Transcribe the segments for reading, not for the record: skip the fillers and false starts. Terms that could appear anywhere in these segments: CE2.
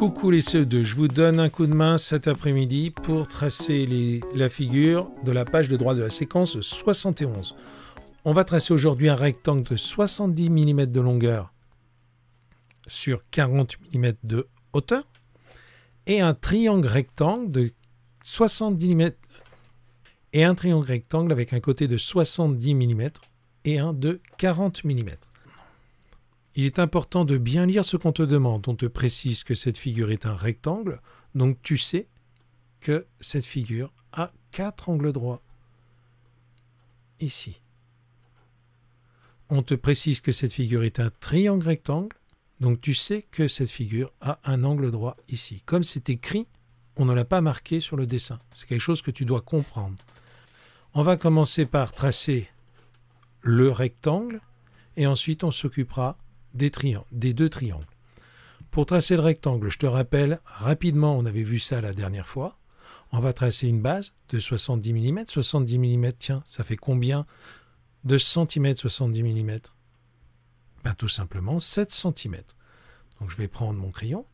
Coucou les CE2, je vous donne un coup de main cet après-midi pour tracer la figure de la page de droite de la séquence 71. On va tracer aujourd'hui un rectangle de 70 mm de longueur sur 40 mm de hauteur et un triangle rectangle de 70 mm et un triangle rectangle avec un côté de 70 mm et un de 40 mm. Il est important de bien lire ce qu'on te demande. On te précise que cette figure est un rectangle, donc tu sais que cette figure a 4 angles droits. Ici. On te précise que cette figure est un triangle rectangle, donc tu sais que cette figure a un angle droit ici. Comme c'est écrit, on ne l'a pas marqué sur le dessin. C'est quelque chose que tu dois comprendre. On va commencer par tracer le rectangle et ensuite on s'occupera des deux triangles. Pour tracer le rectangle, je te rappelle rapidement, on avait vu ça la dernière fois, on va tracer une base de 70 mm. 70 mm, tiens, ça fait combien de centimètres 70 mm? Ben, tout simplement 7 cm. Donc je vais prendre mon crayon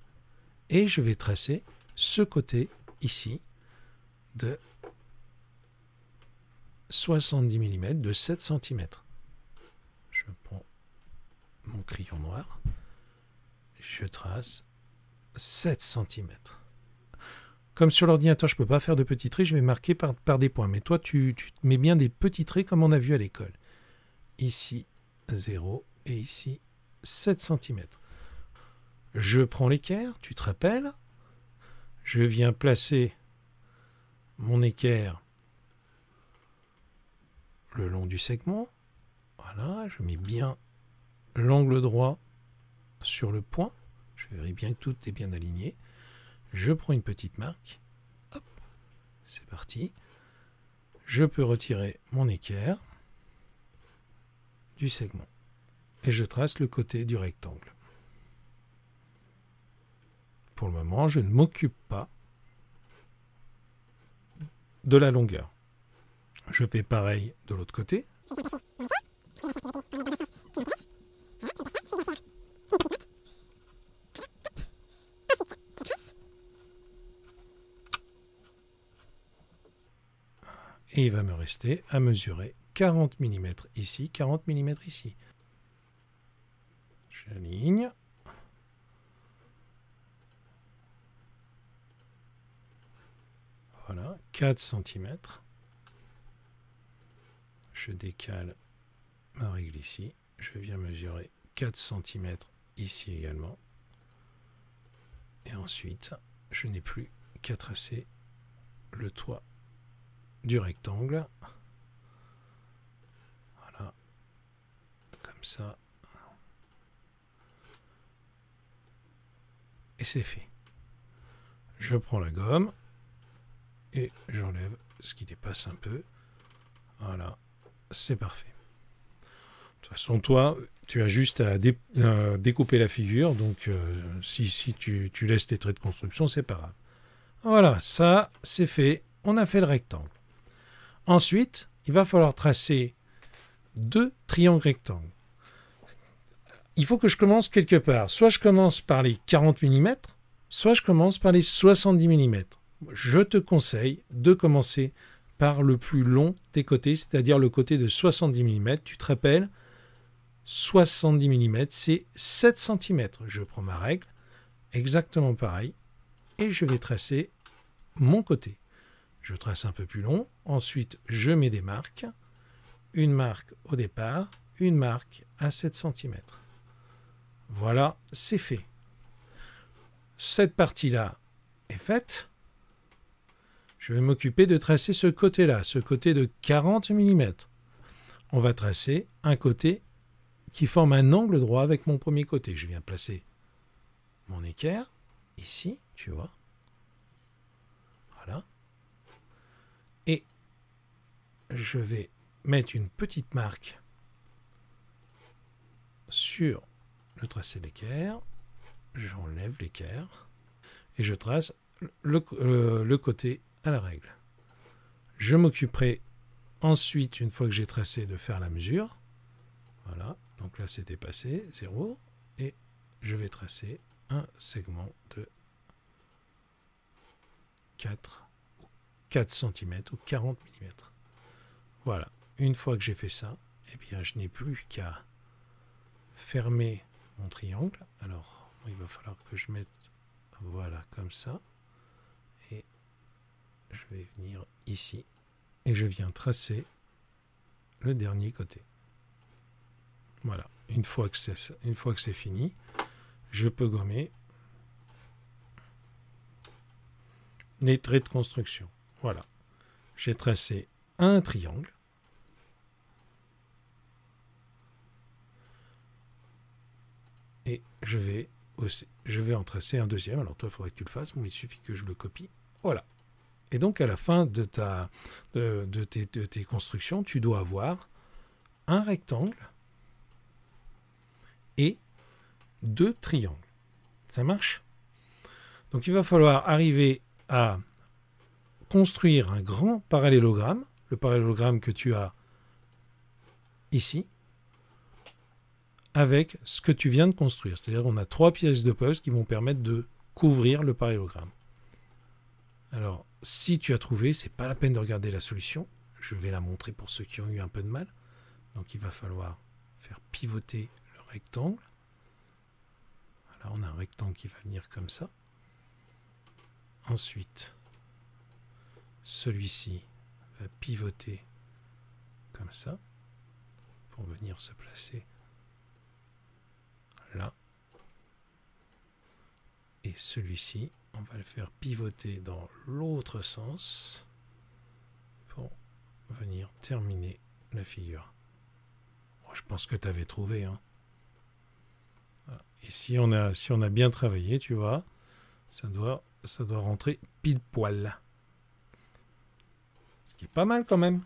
et je vais tracer ce côté ici de 70 mm de 7 cm. Je prends mon crayon noir, je trace 7 cm. Comme sur l'ordinateur, je ne peux pas faire de petits traits, je vais marquer par des points. Mais toi, tu mets bien des petits traits comme on a vu à l'école. Ici, 0 et ici, 7 cm. Je prends l'équerre, tu te rappelles. Je viens placer mon équerre le long du segment. Voilà, je mets bien l'angle droit sur le point. Je verrai bien que tout est bien aligné. Je prends une petite marque. Hop, c'est parti. Je peux retirer mon équerre du segment. Et je trace le côté du rectangle. Pour le moment, je ne m'occupe pas de la longueur. Je fais pareil de l'autre côté. Et il va me rester à mesurer 40 mm ici, 40 mm ici. J'aligne. Voilà, 4 cm. Je décale ma règle ici. Je viens mesurer 4 cm ici également. Et ensuite, je n'ai plus qu'à tracer le toit du rectangle. Voilà. Comme ça. Et c'est fait. Je prends la gomme et j'enlève ce qui dépasse un peu. Voilà. C'est parfait. De toute façon, toi, tu as juste à découper la figure. Donc, si tu laisses tes traits de construction, c'est pas grave. Voilà, ça, c'est fait. On a fait le rectangle. Ensuite, il va falloir tracer deux triangles rectangles. Il faut que je commence quelque part. Soit je commence par les 40 mm, soit je commence par les 70 mm. Je te conseille de commencer par le plus long des côtés, c'est-à-dire le côté de 70 mm. Tu te rappelles, 70 mm, c'est 7 cm. Je prends ma règle, exactement pareil, et je vais tracer mon côté. Je trace un peu plus long, ensuite je mets des marques, une marque au départ, une marque à 7 cm. Voilà, c'est fait. Cette partie-là est faite. Je vais m'occuper de tracer ce côté-là, ce côté de 40 mm. On va tracer un côté qui forme un angle droit avec mon premier côté. Je viens placer mon équerre, ici, tu vois. Voilà. Et je vais mettre une petite marque sur le tracé de l'équerre. J'enlève l'équerre et je trace le côté à la règle. Je m'occuperai ensuite, une fois que j'ai tracé, de faire la mesure. Voilà, donc là c'est dépassé, 0. Et je vais tracer un segment de 4 cm ou 40 mm. Voilà, une fois que j'ai fait ça, eh bien, je n'ai plus qu'à fermer mon triangle. Alors, il va falloir que je mette, voilà, comme ça. Et je vais venir ici. Et je viens tracer le dernier côté. Voilà, une fois que c'est fini, je peux gommer les traits de construction. Voilà, j'ai tracé un triangle. Et je vais aussi, je vais en tracer un deuxième. Alors toi, il faudrait que tu le fasses, mais il suffit que je le copie. Voilà. Et donc à la fin de tes constructions, tu dois avoir un rectangle et deux triangles. Ça marche? Donc il va falloir arriver à construire un grand parallélogramme, le parallélogramme que tu as ici, avec ce que tu viens de construire. C'est-à-dire qu'on a trois pièces de puzzle qui vont permettre de couvrir le parallélogramme. Alors, si tu as trouvé, c'est pas la peine de regarder la solution. Je vais la montrer pour ceux qui ont eu un peu de mal. Donc, il va falloir faire pivoter le rectangle. Voilà, on a un rectangle qui va venir comme ça. Ensuite, celui-ci va pivoter comme ça pour venir se placer là. Et celui-ci, on va le faire pivoter dans l'autre sens pour venir terminer la figure. Bon, je pense que tu avais trouvé, hein. Voilà. Et si on a bien travaillé, tu vois, ça doit rentrer pile poil. Ce qui est pas mal quand même.